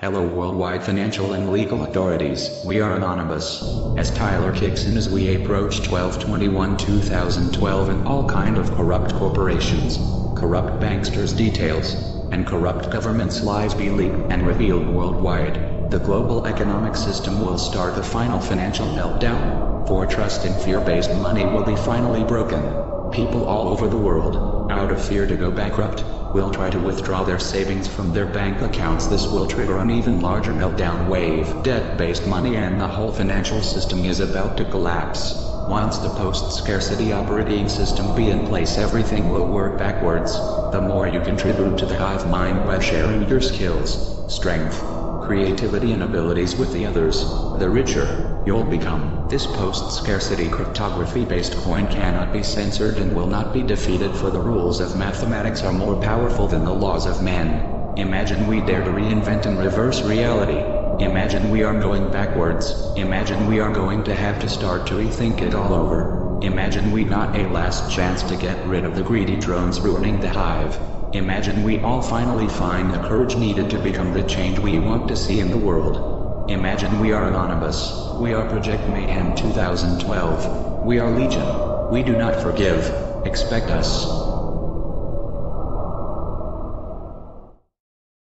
Hello worldwide financial and legal authorities, we are Anonymous. As Tyler kicks in as we approach 12/21/2012 and all kind of corrupt corporations, corrupt banksters' details, and corrupt governments' lies be leaked and revealed worldwide, the global economic system will start the final financial meltdown, for trust and fear-based money will be finally broken. People all over the world, out of fear to go bankrupt, will try to withdraw their savings from their bank accounts. This will trigger an even larger meltdown wave. Debt-based money and the whole financial system is about to collapse. Once the post-scarcity operating system be in place, everything will work backwards. The more you contribute to the hive mind by sharing your skills, strength, creativity and abilities with the others, the richer you'll become. This post-scarcity cryptography-based coin cannot be censored and will not be defeated, for the rules of mathematics are more powerful than the laws of man. Imagine we dare to reinvent and reverse reality. Imagine we are going backwards. Imagine we are going to have to start to rethink it all over. Imagine we got a last chance to get rid of the greedy drones ruining the hive. Imagine we all finally find the courage needed to become the change we want to see in the world. Imagine we are Anonymous. We are Project Mayhem 2012. We are Legion. We do not forgive. Expect us.